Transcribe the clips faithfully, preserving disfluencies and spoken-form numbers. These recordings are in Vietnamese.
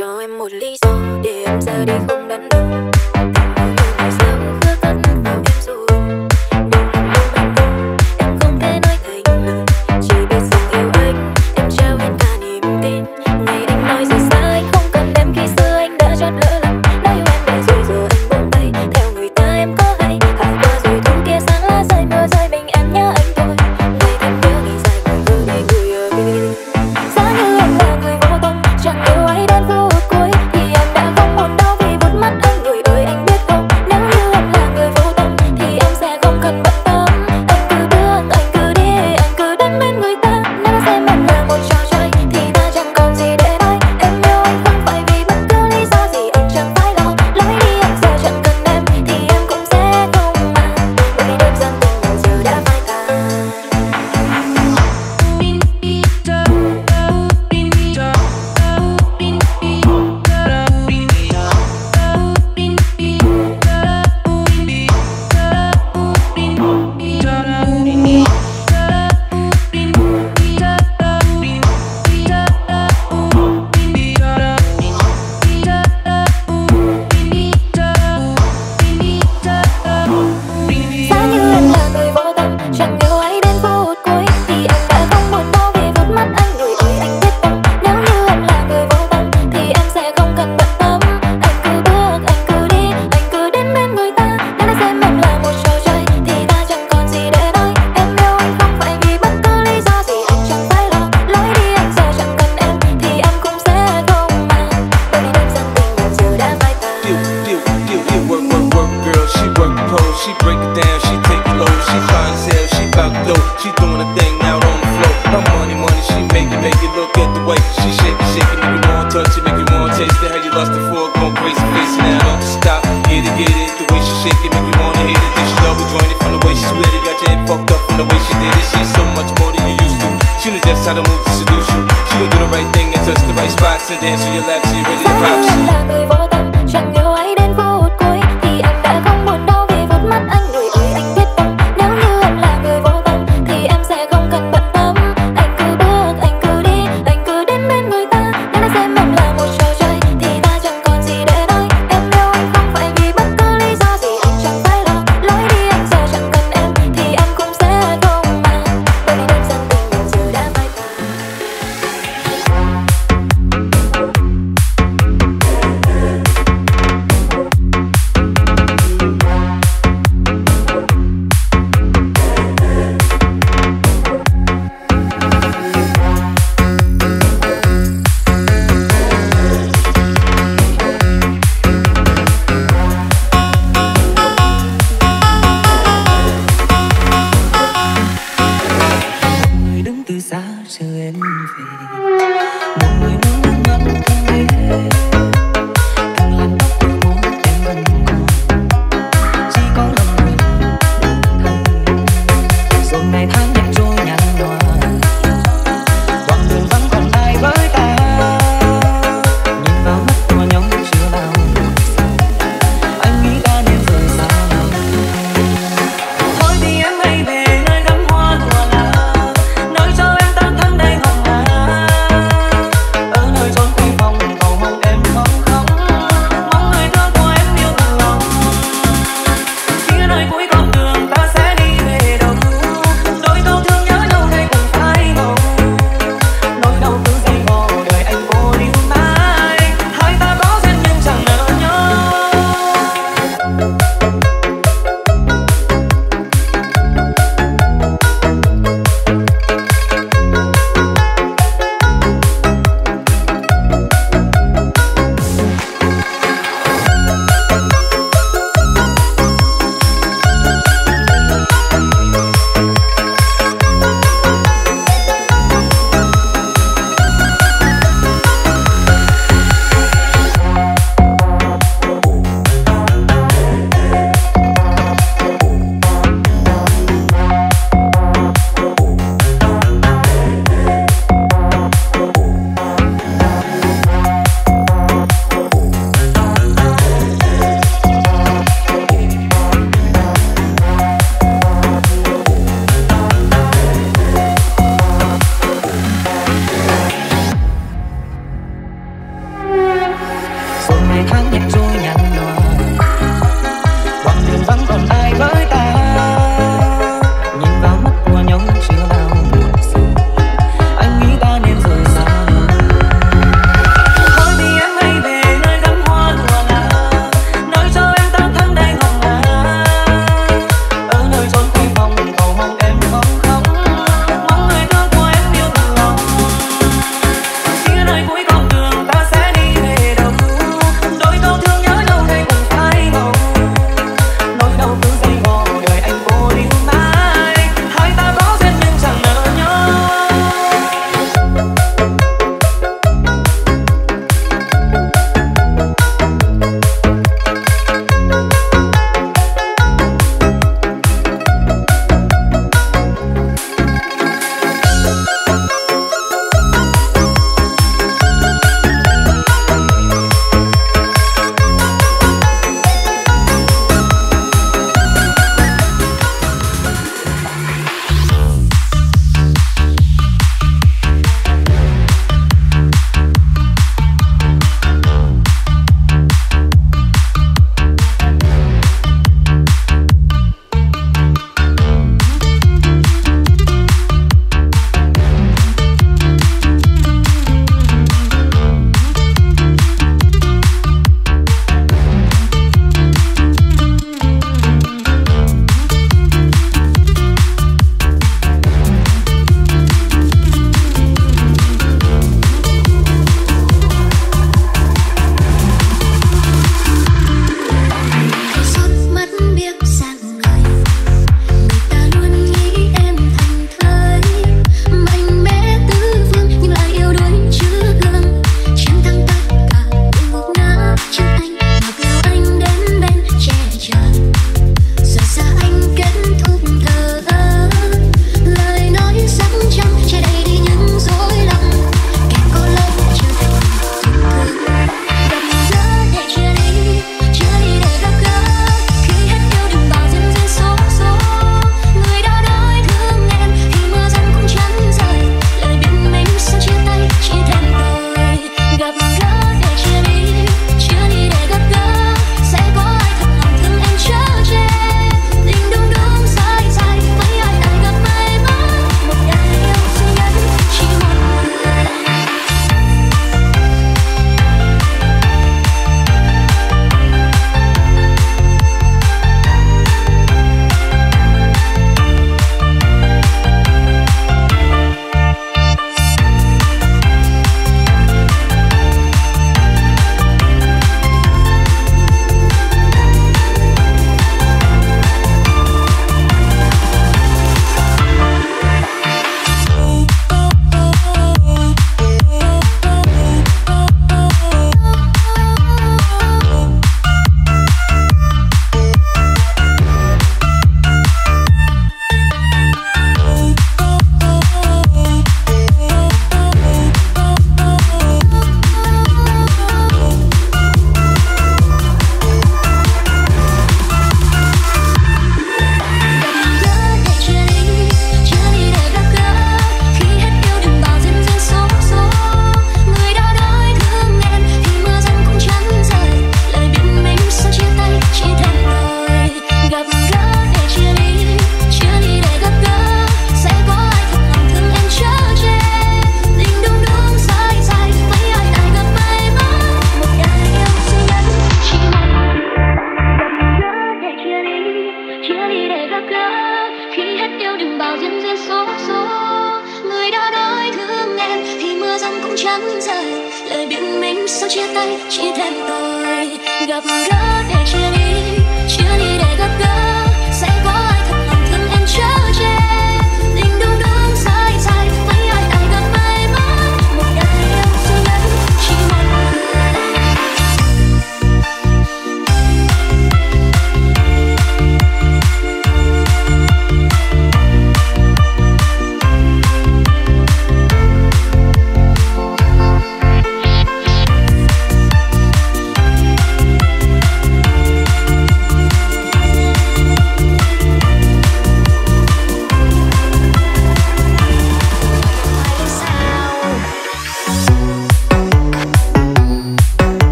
cho em một lý do để em ra đi không đắn đo.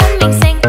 Thank you.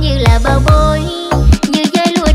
Như là bao bối, như dây lụa.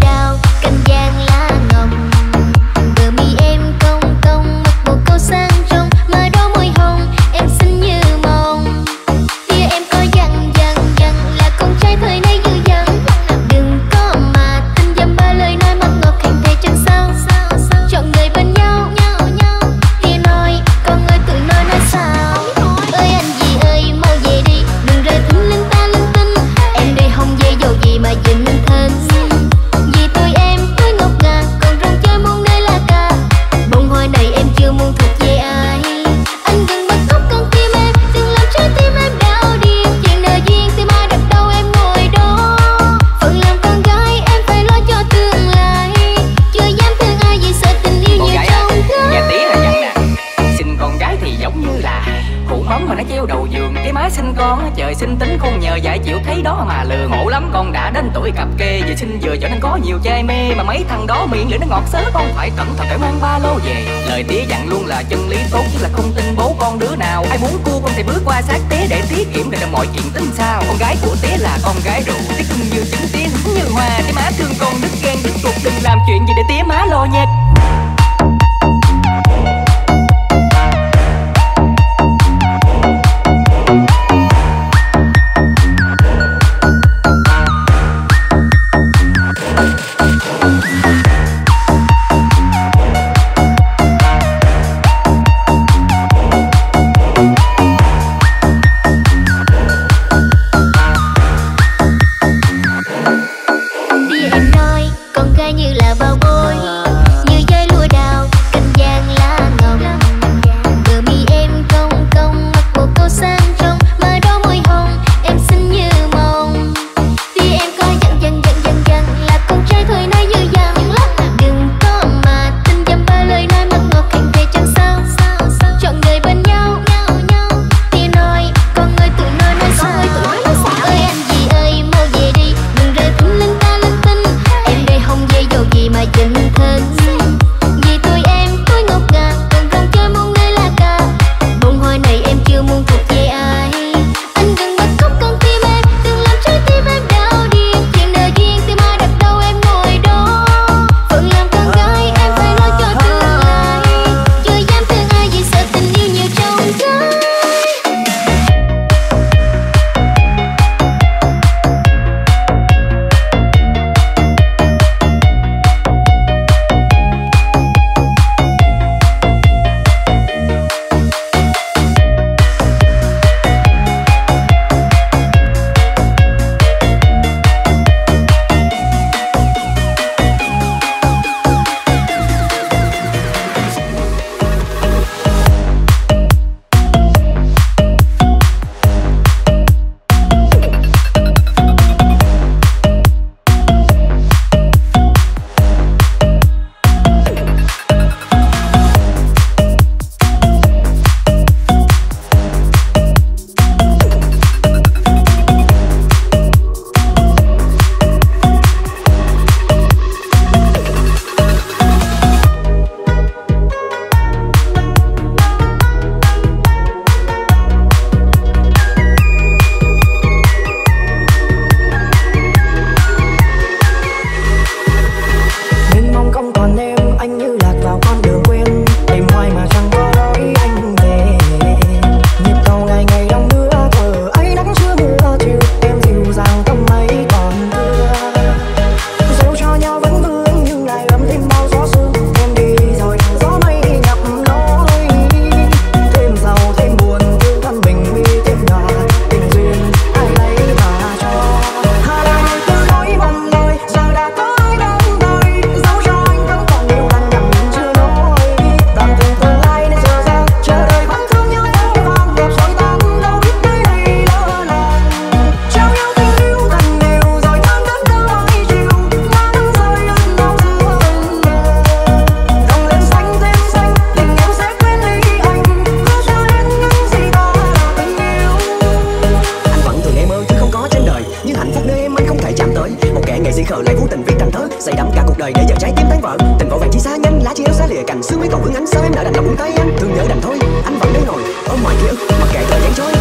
đời để giờ trái tim tán vỡ. Tình vội vàng chỉ xa nhanh, lá chi áo xá lìa cành, xương mấy cầu vương ánh. Sao em nỡ đành lòng buông tay anh? Thương nhớ đành thôi, anh vẫn đây ngồi ở ngoài kia ức, mặc kệ thời gian trôi.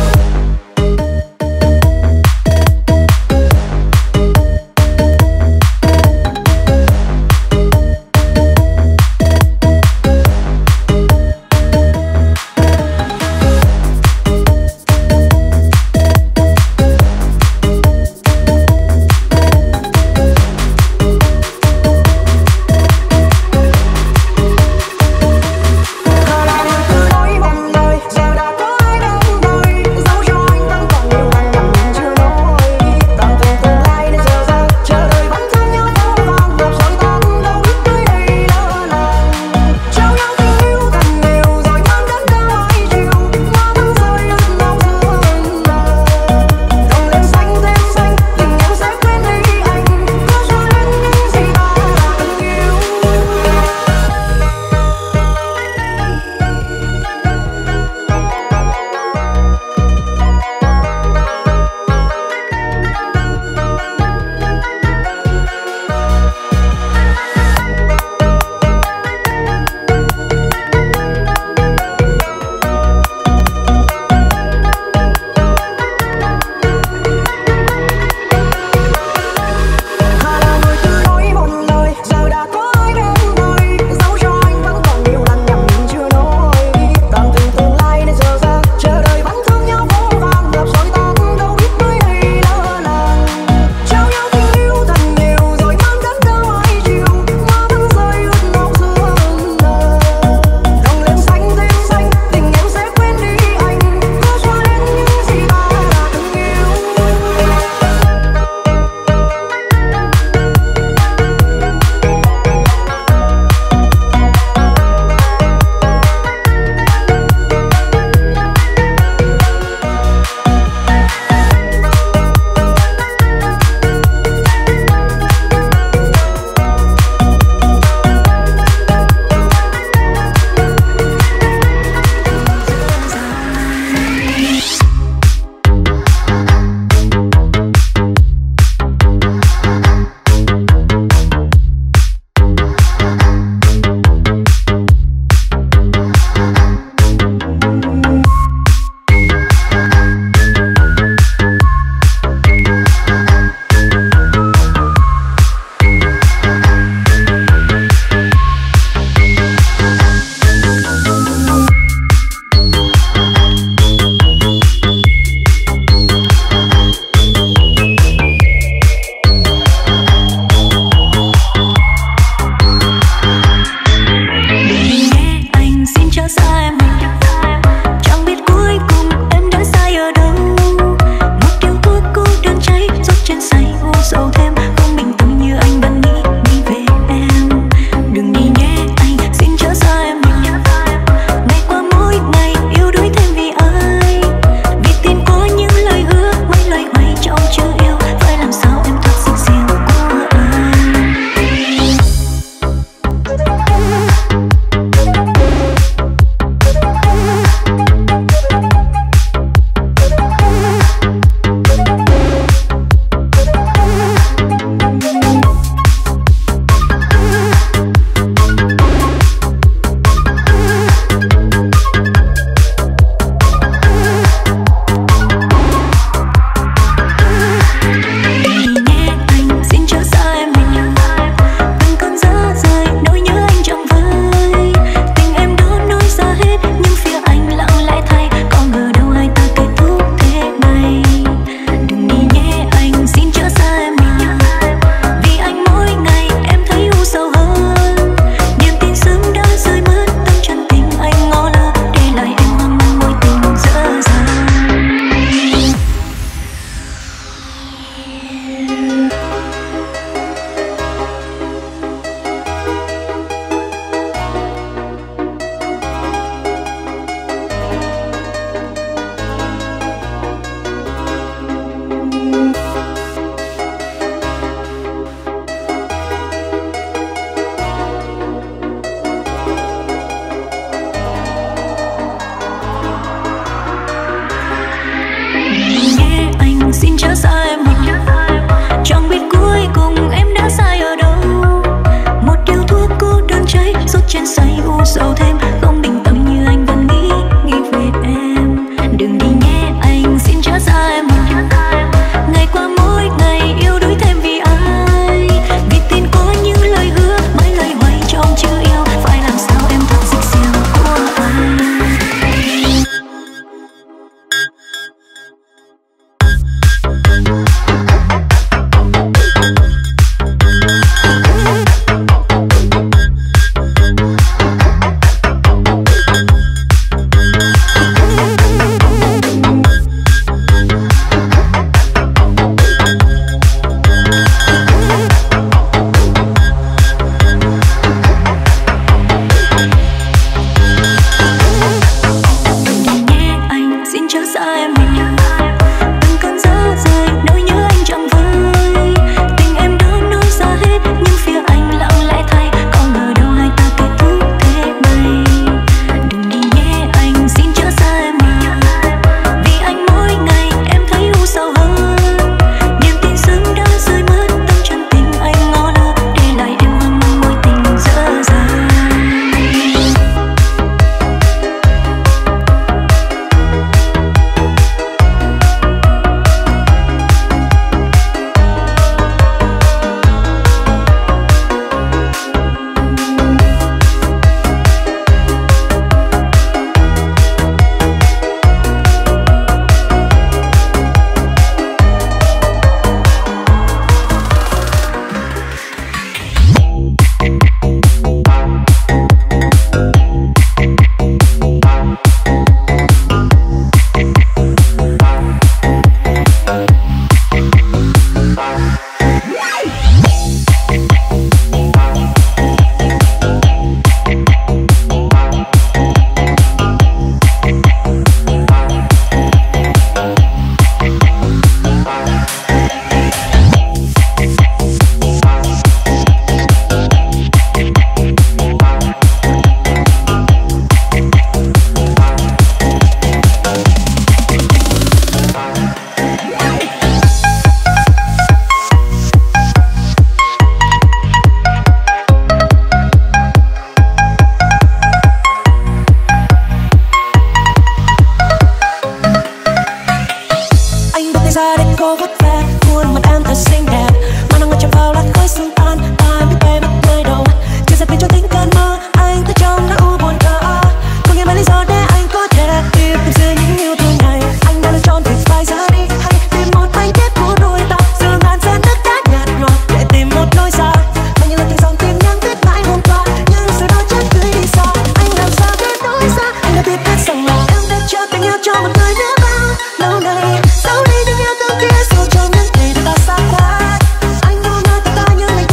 Lâu nay, sau đây tình yêu thương kia dù cho những ngày đã xa quá, anh đâu nói ta như ngày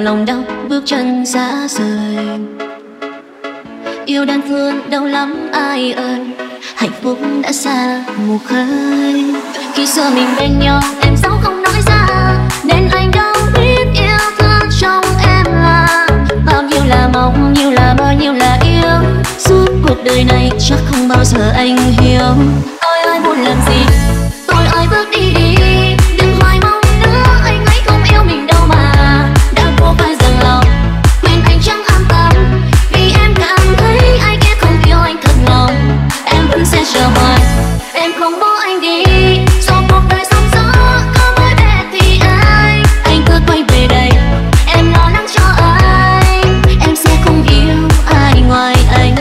chẳng lòng đau bước chân xa rời. Yêu đơn phương đau lắm ai ơi, hạnh phúc đã xa mù khơi. Khi xưa mình bên nhau em sao không nói ra, nên anh đâu biết yêu thương trong em là bao nhiêu là mong, nhiều là bao nhiêu là yêu. Suốt cuộc đời này chắc không bao giờ anh hiểu. Tôi ơi muốn làm gì, tôi ơi bước đi đi, đừng hoài mong nữa anh ấy không yêu mình đâu mà đã cố phải dần lòng. Mình anh chẳng an tâm vì em cảm thấy ai kia không yêu anh thật lòng. Em vẫn sẽ chờ hoài, em không bỏ anh đi. Do cuộc đời sóng gió có mỗi bé thì ai anh cứ quay về đây, em lo lắng cho anh. Em sẽ không yêu ai ngoài anh.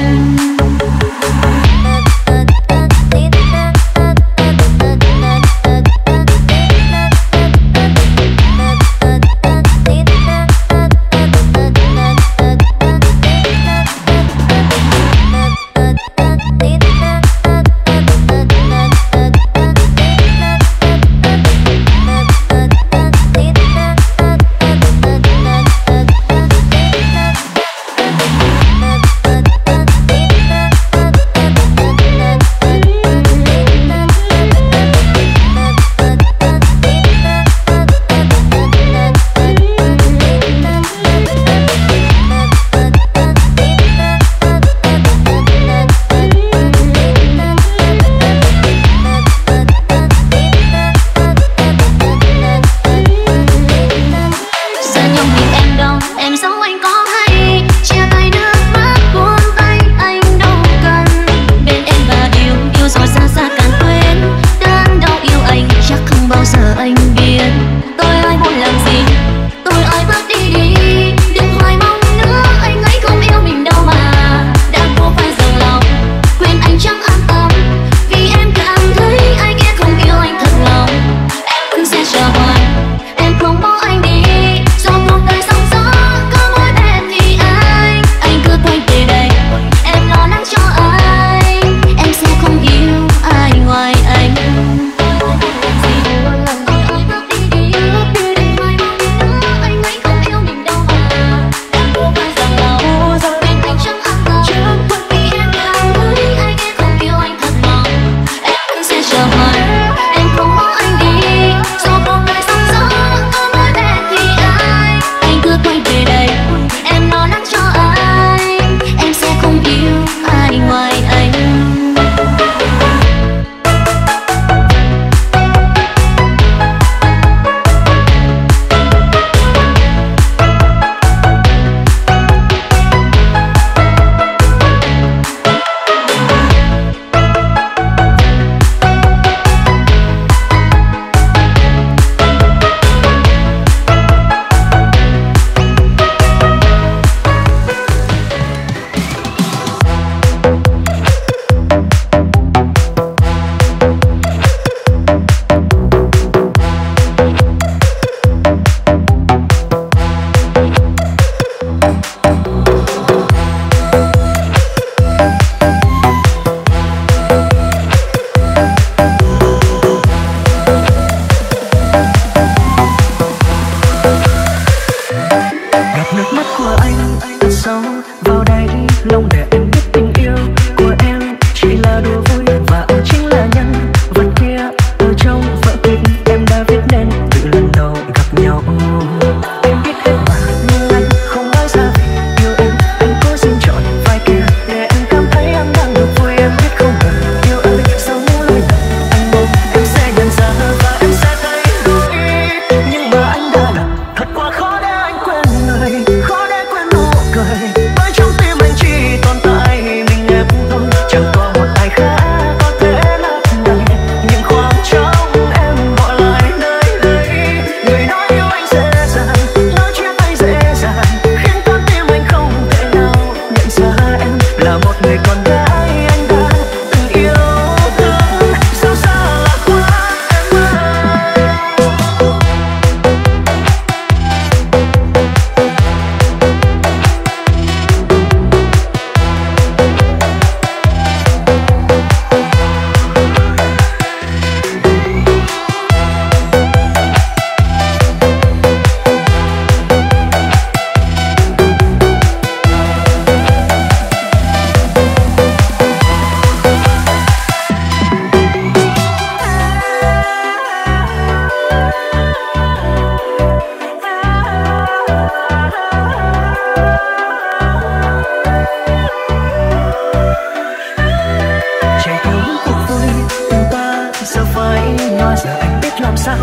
sao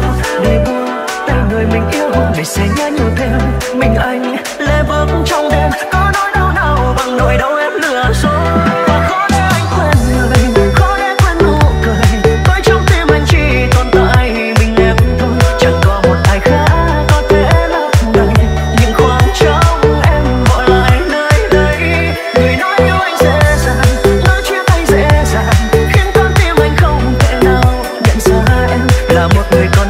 để buông tay người mình yêu để sẽ nhớ nhiều thêm mình anh lê bước trong đêm có nỗi đau nào bằng nỗi đau em lừa dối. Hãy subscribe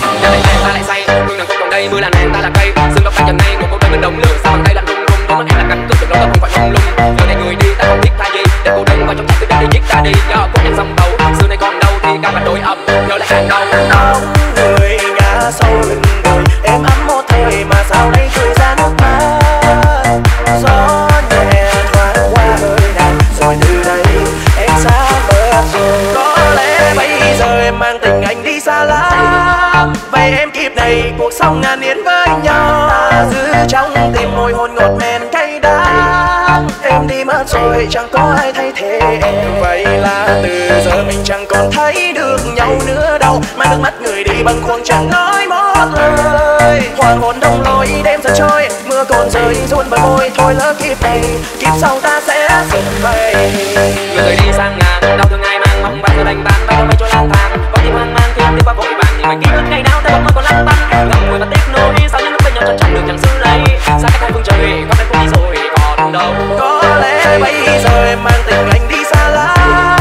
Nhà này em ta lại say, nhưng nàng không còn đây, mưa là nàng ta là cây. Sương độc anh trần này, một cô đơn bên đồng lửa, sao bàn tay lạnh rung rung. Đôi mắt em là cánh cướp, được đâu ta không phải mông lung. Giờ này người đi ta không thích tha gì, để cô đơn vào trong tay cứ đến đi giết ta đi. Nhờ cô em xong đầu, xưa nay còn đâu thì càng là đôi ấm, nhớ lại hàng đầu. Người ngã sau lưng đời, em ấm một thời mà sao đây cười ra nước mắt. Gió nhẹ thoáng qua hơi nàng, rồi từ đây em xa bớt rồi. Có lẽ bây giờ em mang tình anh đi xa lắm, vậy em kịp này cuộc sống ngàn yến với nhau. Ta giữ trong tim môi hôn ngọt men cay đắng, em đi mất rồi chẳng có ai thay thế em. Vậy là từ giờ mình chẳng còn thấy được nhau nữa đâu, mang nước mắt người đi bằng khuôn chẳng nói một lời. Hoàng hôn đông lối đêm dần trôi, mưa còn rơi run vào môi. Thôi lỡ kịp này, kịp sau ta sẽ dừng vậy. Người người đi sang ngàn, đau thương ai mang mong bạn rồi đánh bạn, bay đâu bay trôi lang thang. Có tim hoang mang khi em đi qua vội vàng, nhưng mà ký ức ngày nào ta vẫn còn lăn tăn. Ngậm ngùi và tiếc nỗi, sao những lúc bên nhau chẳng chẳng được chẳng giữ lấy. Xa cách hai phương trời, có em cũng đi rồi còn đâu. Có lẽ bây giờ em mang tình anh đi xa lắm,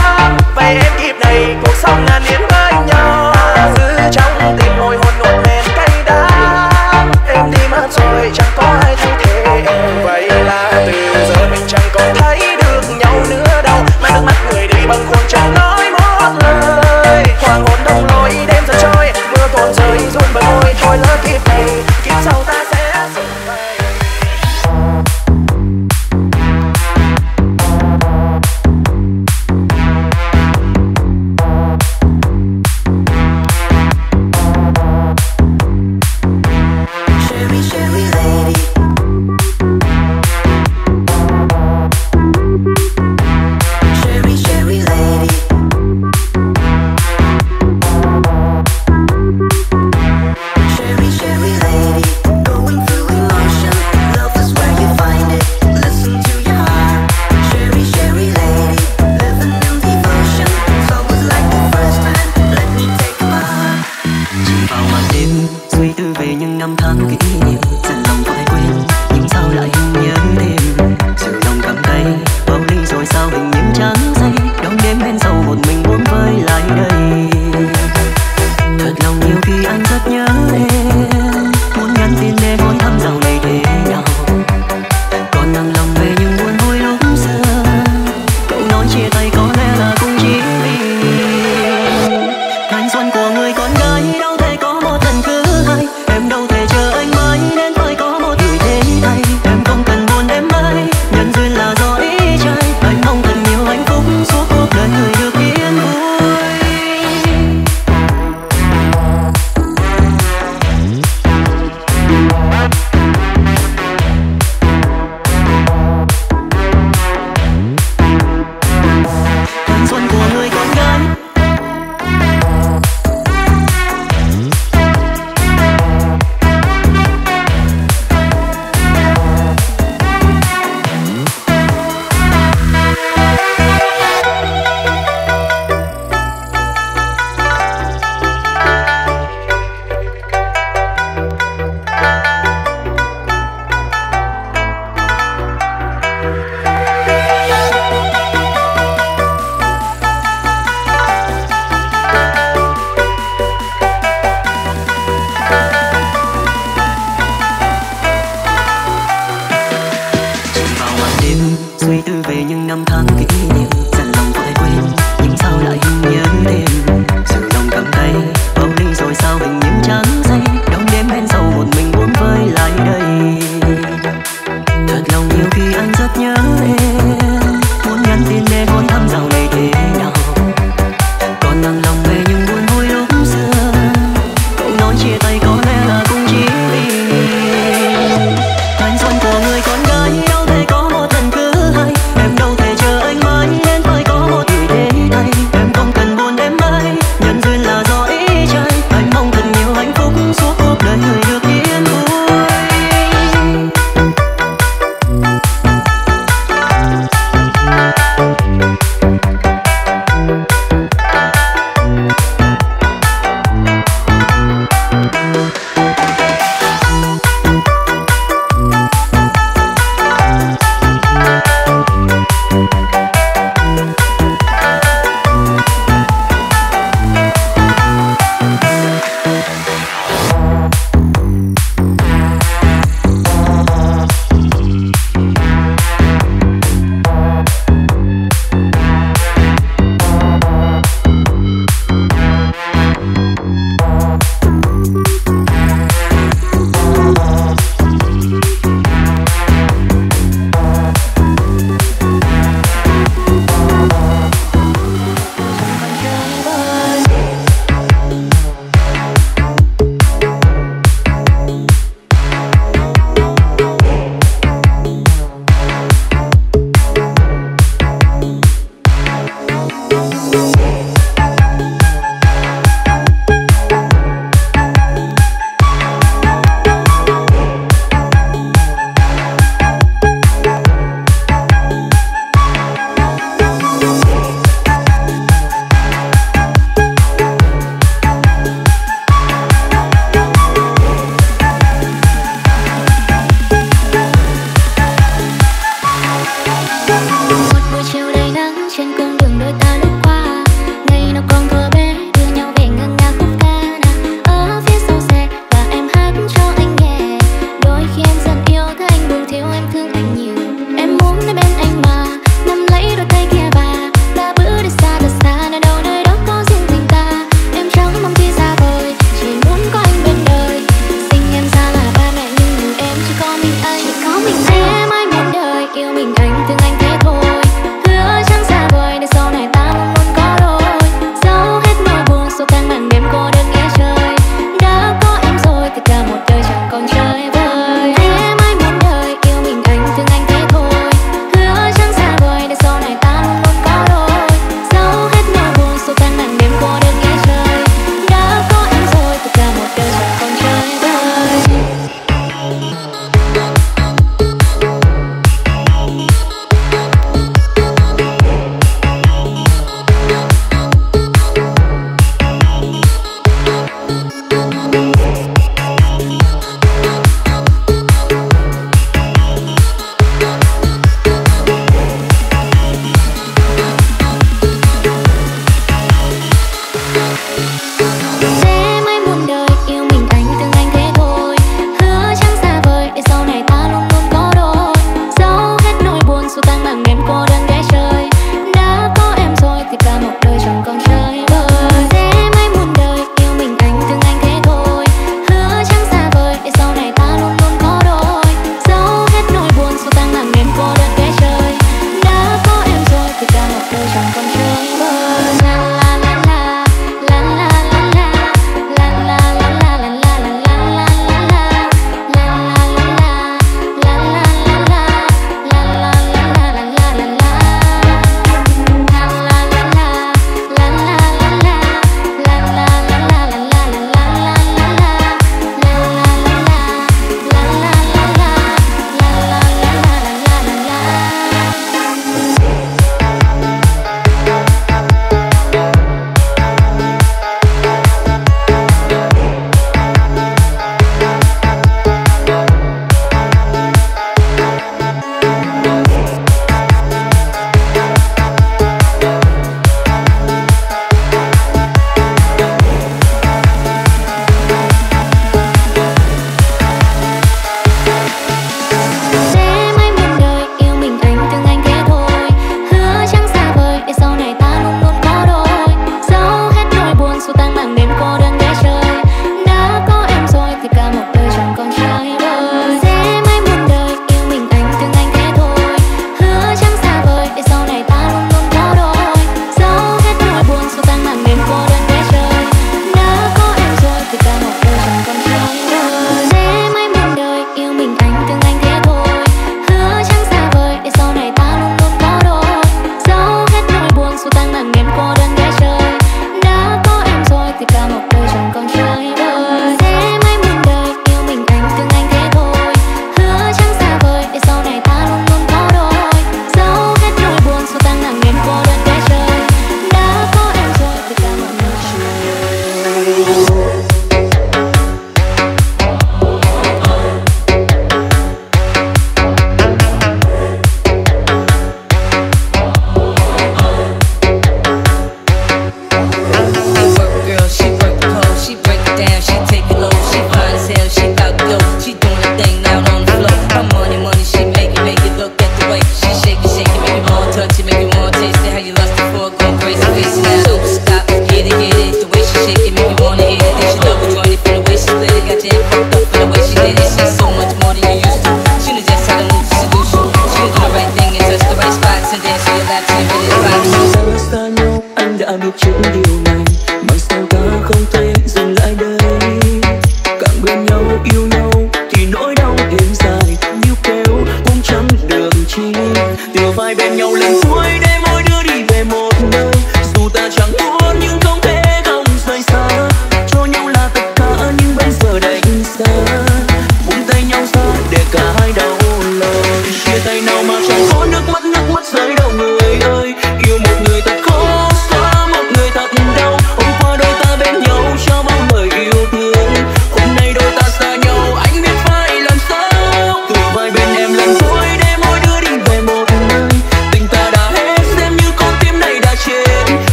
vậy em kịp này cuộc sống ngàn yến với nhau. Giữ trong tim môi hôn ngọt mềm cay đắng, em đi mất rồi chẳng có ai thay thế em. Vậy là từ giờ mình chẳng còn thấy được nhau nữa đâu, mang nước mắt người đi bằng khuôn chẳng nói một lời. Hoàng hôn đông lối đêm dần trôi, mưa còn rơi run bờ môi. Thôi lỡ kịp này, kịp sau ta sẽ dừng vậy. Suy tư về những năm tháng kỷ niệm.